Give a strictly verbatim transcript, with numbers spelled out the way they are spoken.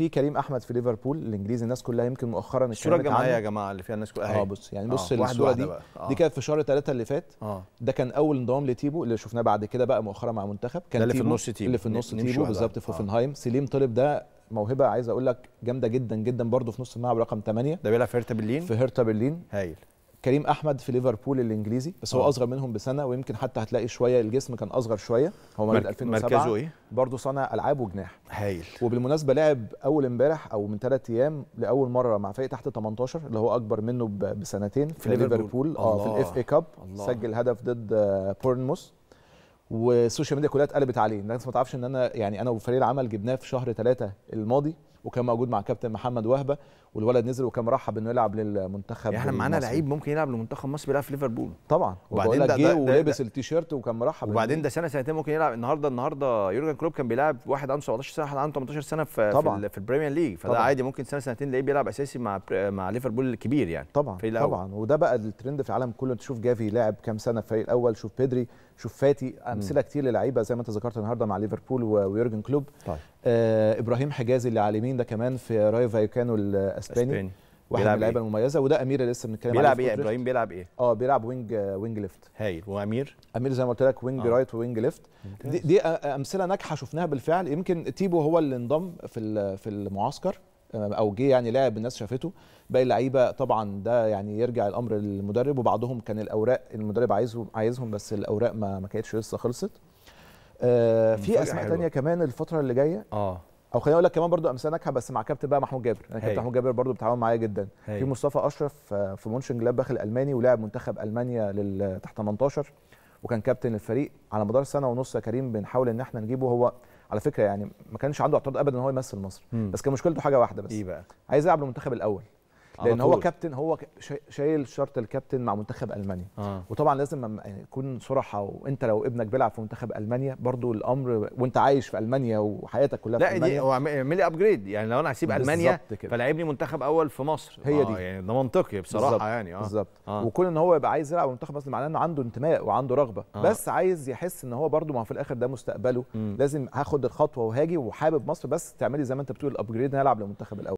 في كريم احمد في ليفربول الانجليزي الناس كلها يمكن مؤخرا الصوره الجماعيه يا جماعه اللي فيها الناس كلها اه بص يعني بص آه. الصوره دي آه. دي كانت في شهر ثلاثة اللي فات آه. ده كان اول انضمام لتيبو اللي شفناه بعد كده بقى مؤخرا مع منتخب كان اللي في النص تيبو اللي في النص تيبو بالظبط في اوفنهايم آه. سليم طلب ده موهبه عايز اقول لك جامده جدا جدا برده في نص الملعب رقم ثمانية ده بيلعب في هيرتا برلين في هيرتا برلين هايل. كريم احمد في ليفربول الانجليزي بس هو أوه. اصغر منهم بسنه ويمكن حتى هتلاقي شويه الجسم كان اصغر شويه هو من ألفين وسبعة مركزه ايه برضه صانع العاب وجناح هايل وبالمناسبه لعب اول امبارح او من ثلاث ايام لاول مره مع فريق تحت ثمانية عشر اللي هو اكبر منه بسنتين في, في ليفربول اه في الاف اي كاب سجل هدف ضد بورنموث والسوشيال ميديا كلها اتقلبت عليه الناس ما تعرفش ان انا يعني انا وفريق العمل جبناه في شهر ثلاثة الماضي وكان موجود مع كابتن محمد وهبه والولد نزل وكان مرحب انه يلعب للمنتخب احنا معانا لعيب ممكن يلعب لمنتخب مصر بيلعب في ليفربول طبعا وبعدين ده جه ولبس التيشيرت وكان مرحب وبعدين ده سنه سنتين ممكن يلعب النهارده النهارده يورجن كلوب كان بيلعب واحد عنده سبعتاشر سنه واحد عنده تمنتاشر سنه في طبعا. في البريمير ليج فده طبعا. عادي ممكن سنه سنتين لعيب بيلعب اساسي مع مع ليفربول الكبير يعني طبعا طبعا وده بقى الترند في العالم كله تشوف جافي لاعب كام سنه في الفريق الاول شوف بيدري شوف فاتي امثله كتير للعيبه زي ما انت ذكرت النهارده مع ليفربول ويورجن كلوب طيب. آه ابراهيم حجازي اللي على اليمين ده كمان في رايو فاليكانو الاسباني واحد من اللعيبه إيه؟ المميزه وده امير اللي لسه بنتكلم عليه بيلعب ايه ابراهيم بيلعب ايه اه بيلعب وينج آه وينج ليفت هايل وامير امير زي ما قلت لك وينج آه. رايت وينج ليفت دي, دي امثله ناجحه شفناها بالفعل يمكن تيبو هو اللي انضم في في المعسكر او جه يعني لاعب الناس شافته باقي اللعيبه طبعا ده يعني يرجع الامر للمدرب وبعضهم كان الاوراق المدرب عايزهم عايزهم بس الاوراق ما ما كانتش لسه خلصت آه في اسماء ثانيه كمان الفتره اللي جايه اه او خليني اقول لك كمان برضو امثله ناجحه بس مع كابتن بقى محمود جابر انا كابتن محمود جابر برضو بتعاون معايا جدا هي. في مصطفى اشرف في مونشنجلادباخ الالماني ولاعب منتخب المانيا لل تحت تمنتاشر وكان كابتن الفريق على مدار سنه ونص يا كريم بنحاول ان احنا نجيبه هو على فكره يعني ما كانش عنده اعتراض ابدا ان هو يمثل مصر مم. بس كان مشكلته حاجه واحده بس ايه بقى عايز يلعب للمنتخب الاول لان هو كابتن هو شايل شرط الكابتن مع منتخب المانيا آه. وطبعا لازم يكون صراحه وانت لو ابنك بيلعب في منتخب المانيا برضو الامر وانت عايش في المانيا وحياتك كلها لا في المانيا لا هو اعمل لي ابجريد يعني لو انا هسيب المانيا فلاعبني منتخب اول في مصر هي دي آه يعني ده منطقي بصراحه بالزبط. يعني اه بالظبط آه. وكون ان هو يبقى عايز يلعب منتخب مصر معناه انه عنده انتماء وعنده رغبه آه. بس عايز يحس ان هو برضو ما في الاخر ده مستقبله م. لازم هاخد الخطوه وهاجي وحابب مصر بس تعملي زي ما انت بتقول الابجريد ان انا العب للمنتخب الاول